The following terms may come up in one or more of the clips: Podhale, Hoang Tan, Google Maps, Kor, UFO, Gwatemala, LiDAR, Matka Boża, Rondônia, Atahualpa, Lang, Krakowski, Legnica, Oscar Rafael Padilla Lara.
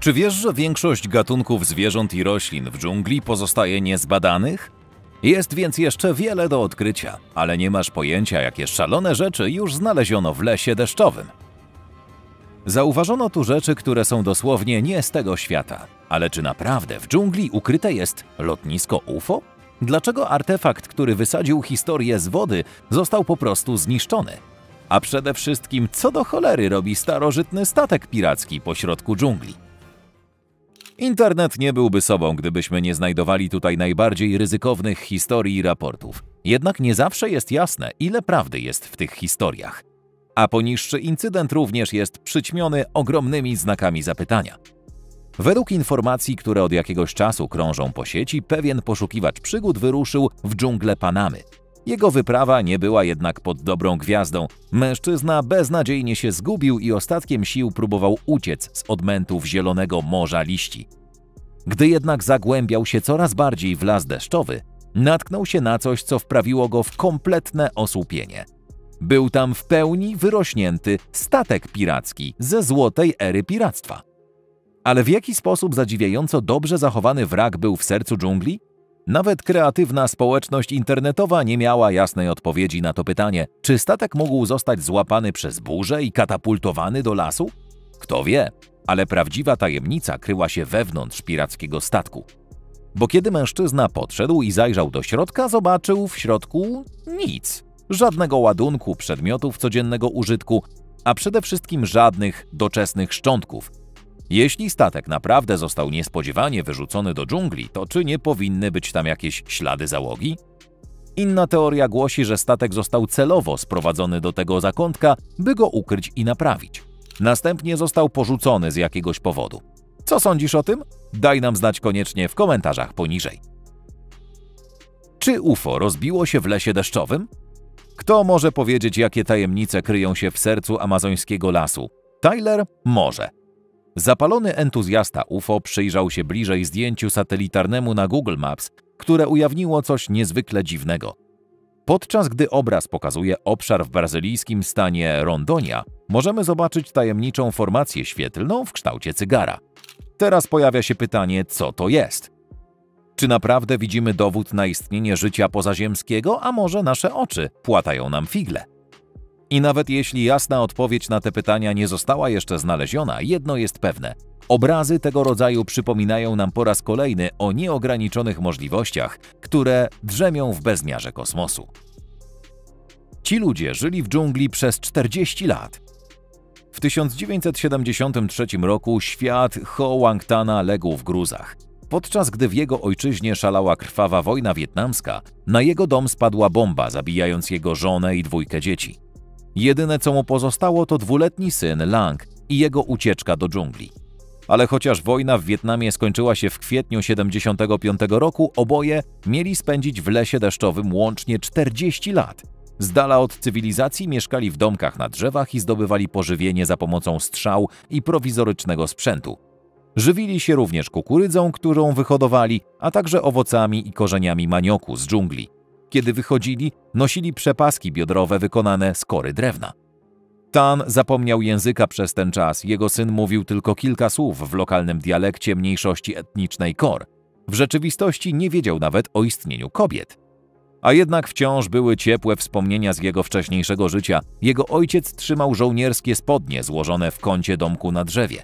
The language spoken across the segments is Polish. Czy wiesz, że większość gatunków zwierząt i roślin w dżungli pozostaje niezbadanych? Jest więc jeszcze wiele do odkrycia, ale nie masz pojęcia, jakie szalone rzeczy już znaleziono w lesie deszczowym. Zauważono tu rzeczy, które są dosłownie nie z tego świata. Ale czy naprawdę w dżungli ukryte jest lotnisko UFO? Dlaczego artefakt, który wysadził historię z wody, został po prostu zniszczony? A przede wszystkim, co do cholery robi starożytny statek piracki pośrodku dżungli? Internet nie byłby sobą, gdybyśmy nie znajdowali tutaj najbardziej ryzykownych historii i raportów. Jednak nie zawsze jest jasne, ile prawdy jest w tych historiach. A poniższy incydent również jest przyćmiony ogromnymi znakami zapytania. Według informacji, które od jakiegoś czasu krążą po sieci, pewien poszukiwacz przygód wyruszył w dżunglę Panamy. Jego wyprawa nie była jednak pod dobrą gwiazdą. Mężczyzna beznadziejnie się zgubił i ostatkiem sił próbował uciec z odmętów zielonego morza liści. Gdy jednak zagłębiał się coraz bardziej w las deszczowy, natknął się na coś, co wprawiło go w kompletne osłupienie. Był tam w pełni wyrośnięty statek piracki ze złotej ery piractwa. Ale w jaki sposób zadziwiająco dobrze zachowany wrak był w sercu dżungli? Nawet kreatywna społeczność internetowa nie miała jasnej odpowiedzi na to pytanie, czy statek mógł zostać złapany przez burzę i katapultowany do lasu? Kto wie, ale prawdziwa tajemnica kryła się wewnątrz pirackiego statku. Bo kiedy mężczyzna podszedł i zajrzał do środka, zobaczył w środku nic. Żadnego ładunku przedmiotów codziennego użytku, a przede wszystkim żadnych doczesnych szczątków. Jeśli statek naprawdę został niespodziewanie wyrzucony do dżungli, to czy nie powinny być tam jakieś ślady załogi? Inna teoria głosi, że statek został celowo sprowadzony do tego zakątka, by go ukryć i naprawić. Następnie został porzucony z jakiegoś powodu. Co sądzisz o tym? Daj nam znać koniecznie w komentarzach poniżej. Czy UFO rozbiło się w lesie deszczowym? Kto może powiedzieć, jakie tajemnice kryją się w sercu amazońskiego lasu? Tyler może. Zapalony entuzjasta UFO przyjrzał się bliżej zdjęciu satelitarnemu na Google Maps, które ujawniło coś niezwykle dziwnego. Podczas gdy obraz pokazuje obszar w brazylijskim stanie Rondônia, możemy zobaczyć tajemniczą formację świetlną w kształcie cygara. Teraz pojawia się pytanie, co to jest? Czy naprawdę widzimy dowód na istnienie życia pozaziemskiego, a może nasze oczy płatają nam figle? I nawet jeśli jasna odpowiedź na te pytania nie została jeszcze znaleziona, jedno jest pewne. Obrazy tego rodzaju przypominają nam po raz kolejny o nieograniczonych możliwościach, które drzemią w bezmiarze kosmosu. Ci ludzie żyli w dżungli przez 40 lat. W 1973 roku świat Hoang Tana legł w gruzach. Podczas gdy w jego ojczyźnie szalała krwawa wojna wietnamska, na jego dom spadła bomba, zabijając jego żonę i dwójkę dzieci. Jedyne, co mu pozostało, to dwuletni syn Lang i jego ucieczka do dżungli. Ale chociaż wojna w Wietnamie skończyła się w kwietniu 1975 roku, oboje mieli spędzić w lesie deszczowym łącznie 40 lat. Z dala od cywilizacji mieszkali w domkach na drzewach i zdobywali pożywienie za pomocą strzał i prowizorycznego sprzętu. Żywili się również kukurydzą, którą wyhodowali, a także owocami i korzeniami manioku z dżungli. Kiedy wychodzili, nosili przepaski biodrowe wykonane z kory drewna. Tan zapomniał języka przez ten czas, jego syn mówił tylko kilka słów w lokalnym dialekcie mniejszości etnicznej Kor. W rzeczywistości nie wiedział nawet o istnieniu kobiet. A jednak wciąż były ciepłe wspomnienia z jego wcześniejszego życia. Jego ojciec trzymał żołnierskie spodnie złożone w kącie domku na drzewie.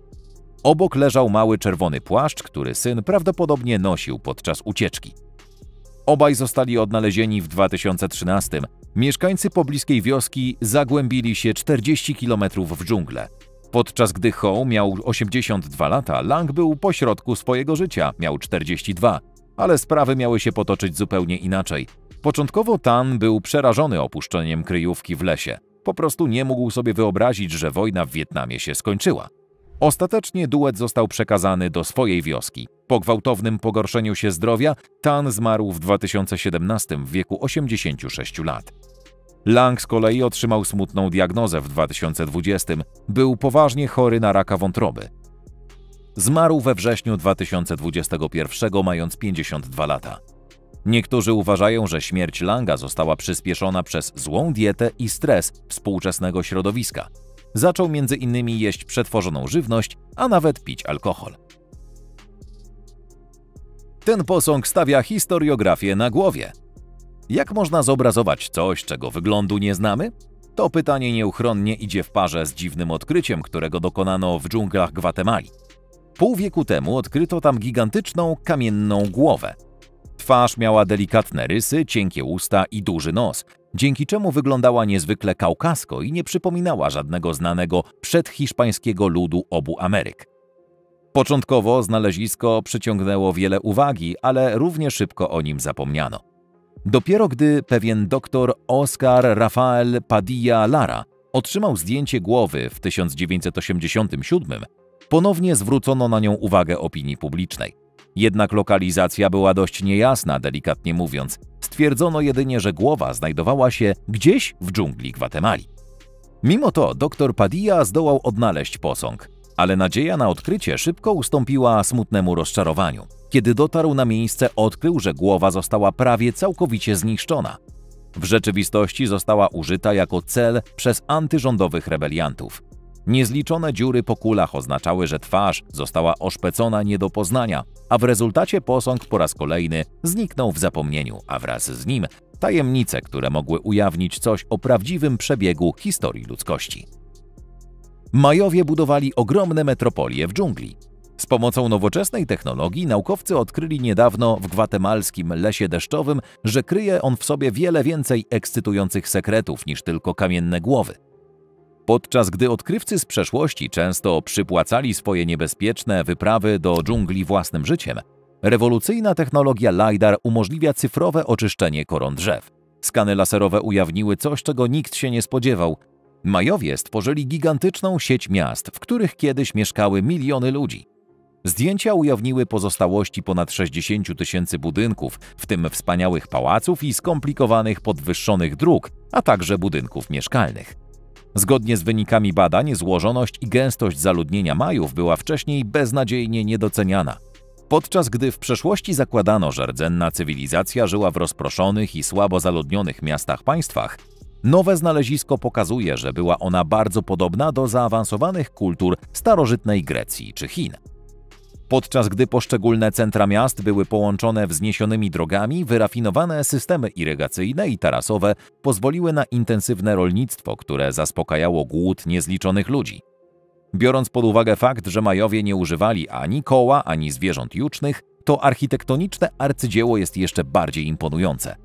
Obok leżał mały czerwony płaszcz, który syn prawdopodobnie nosił podczas ucieczki. Obaj zostali odnalezieni w 2013. Mieszkańcy pobliskiej wioski zagłębili się 40 km w dżunglę. Podczas gdy Ho miał 82 lata, Lang był pośrodku swojego życia, miał 42, ale sprawy miały się potoczyć zupełnie inaczej. Początkowo Tan był przerażony opuszczeniem kryjówki w lesie. Po prostu nie mógł sobie wyobrazić, że wojna w Wietnamie się skończyła. Ostatecznie duet został przekazany do swojej wioski. Po gwałtownym pogorszeniu się zdrowia Tan zmarł w 2017 w wieku 86 lat. Lang z kolei otrzymał smutną diagnozę w 2020. Był poważnie chory na raka wątroby. Zmarł we wrześniu 2021, mając 52 lata. Niektórzy uważają, że śmierć Langa została przyspieszona przez złą dietę i stres współczesnego środowiska. Zaczął między innymi jeść przetworzoną żywność, a nawet pić alkohol. Ten posąg stawia historiografię na głowie. Jak można zobrazować coś, czego wyglądu nie znamy? To pytanie nieuchronnie idzie w parze z dziwnym odkryciem, którego dokonano w dżunglach Gwatemali. Pół wieku temu odkryto tam gigantyczną, kamienną głowę. Twarz miała delikatne rysy, cienkie usta i duży nos, dzięki czemu wyglądała niezwykle kaukasko i nie przypominała żadnego znanego przedhiszpańskiego ludu obu Ameryk. Początkowo znalezisko przyciągnęło wiele uwagi, ale równie szybko o nim zapomniano. Dopiero gdy pewien doktor Oscar Rafael Padilla Lara otrzymał zdjęcie głowy w 1987, ponownie zwrócono na nią uwagę opinii publicznej. Jednak lokalizacja była dość niejasna, delikatnie mówiąc. Stwierdzono jedynie, że głowa znajdowała się gdzieś w dżungli Gwatemali. Mimo to dr Padilla zdołał odnaleźć posąg, ale nadzieja na odkrycie szybko ustąpiła smutnemu rozczarowaniu. Kiedy dotarł na miejsce, odkrył, że głowa została prawie całkowicie zniszczona. W rzeczywistości została użyta jako cel przez antyrządowych rebeliantów. Niezliczone dziury po kulach oznaczały, że twarz została oszpecona nie do poznania, a w rezultacie posąg po raz kolejny zniknął w zapomnieniu, a wraz z nim tajemnice, które mogły ujawnić coś o prawdziwym przebiegu historii ludzkości. Majowie budowali ogromne metropolie w dżungli. Z pomocą nowoczesnej technologii naukowcy odkryli niedawno w gwatemalskim lesie deszczowym, że kryje on w sobie wiele więcej ekscytujących sekretów niż tylko kamienne głowy. Podczas gdy odkrywcy z przeszłości często przypłacali swoje niebezpieczne wyprawy do dżungli własnym życiem, rewolucyjna technologia LiDAR umożliwia cyfrowe oczyszczenie koron drzew. Skany laserowe ujawniły coś, czego nikt się nie spodziewał. Majowie stworzyli gigantyczną sieć miast, w których kiedyś mieszkały miliony ludzi. Zdjęcia ujawniły pozostałości ponad 60 000 budynków, w tym wspaniałych pałaców i skomplikowanych podwyższonych dróg, a także budynków mieszkalnych. Zgodnie z wynikami badań złożoność i gęstość zaludnienia Majów była wcześniej beznadziejnie niedoceniana. Podczas gdy w przeszłości zakładano, że rdzenna cywilizacja żyła w rozproszonych i słabo zaludnionych miastach-państwach, nowe znalezisko pokazuje, że była ona bardzo podobna do zaawansowanych kultur starożytnej Grecji czy Chin. Podczas gdy poszczególne centra miast były połączone wzniesionymi drogami, wyrafinowane systemy irygacyjne i tarasowe pozwoliły na intensywne rolnictwo, które zaspokajało głód niezliczonych ludzi. Biorąc pod uwagę fakt, że Majowie nie używali ani koła, ani zwierząt jucznych, to architektoniczne arcydzieło jest jeszcze bardziej imponujące.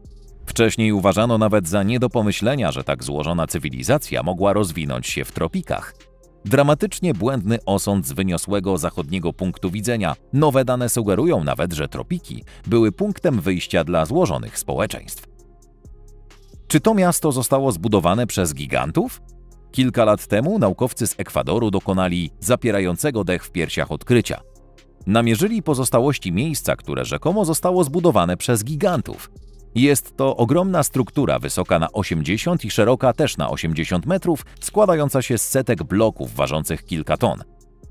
Wcześniej uważano nawet za nie do pomyślenia, że tak złożona cywilizacja mogła rozwinąć się w tropikach. Dramatycznie błędny osąd z wyniosłego zachodniego punktu widzenia. Nowe dane sugerują nawet, że tropiki były punktem wyjścia dla złożonych społeczeństw. Czy to miasto zostało zbudowane przez gigantów? Kilka lat temu naukowcy z Ekwadoru dokonali zapierającego dech w piersiach odkrycia. Namierzyli pozostałości miejsca, które rzekomo zostało zbudowane przez gigantów. Jest to ogromna struktura, wysoka na 80 i szeroka też na 80 metrów, składająca się z setek bloków ważących kilka ton.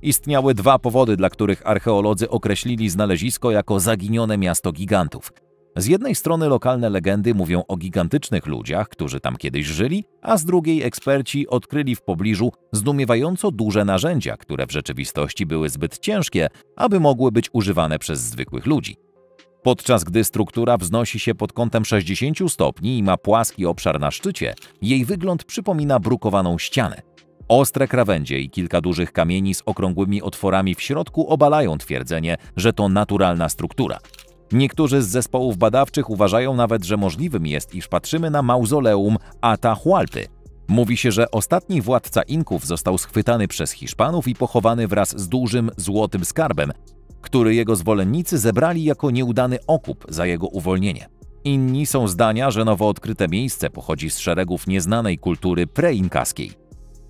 Istniały dwa powody, dla których archeolodzy określili znalezisko jako zaginione miasto gigantów. Z jednej strony lokalne legendy mówią o gigantycznych ludziach, którzy tam kiedyś żyli, a z drugiej eksperci odkryli w pobliżu zdumiewająco duże narzędzia, które w rzeczywistości były zbyt ciężkie, aby mogły być używane przez zwykłych ludzi. Podczas gdy struktura wznosi się pod kątem 60 stopni i ma płaski obszar na szczycie, jej wygląd przypomina brukowaną ścianę. Ostre krawędzie i kilka dużych kamieni z okrągłymi otworami w środku obalają twierdzenie, że to naturalna struktura. Niektórzy z zespołów badawczych uważają nawet, że możliwym jest, iż patrzymy na mauzoleum Atahualpy. Mówi się, że ostatni władca Inków został schwytany przez Hiszpanów i pochowany wraz z dużym, złotym skarbem, który jego zwolennicy zebrali jako nieudany okup za jego uwolnienie. Inni są zdania, że nowo odkryte miejsce pochodzi z szeregów nieznanej kultury preinkaskiej.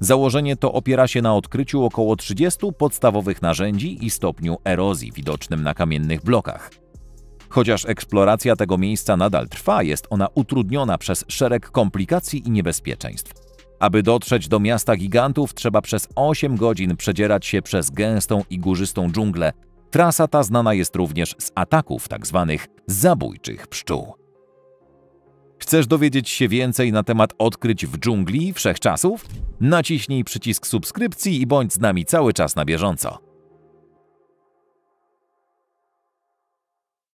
Założenie to opiera się na odkryciu około 30 podstawowych narzędzi i stopniu erozji widocznym na kamiennych blokach. Chociaż eksploracja tego miejsca nadal trwa, jest ona utrudniona przez szereg komplikacji i niebezpieczeństw. Aby dotrzeć do miasta gigantów, trzeba przez 8 godzin przedzierać się przez gęstą i górzystą dżunglę. Trasa ta znana jest również z ataków tzw. zabójczych pszczół. Chcesz dowiedzieć się więcej na temat odkryć w dżungli wszechczasów? Naciśnij przycisk subskrypcji i bądź z nami cały czas na bieżąco.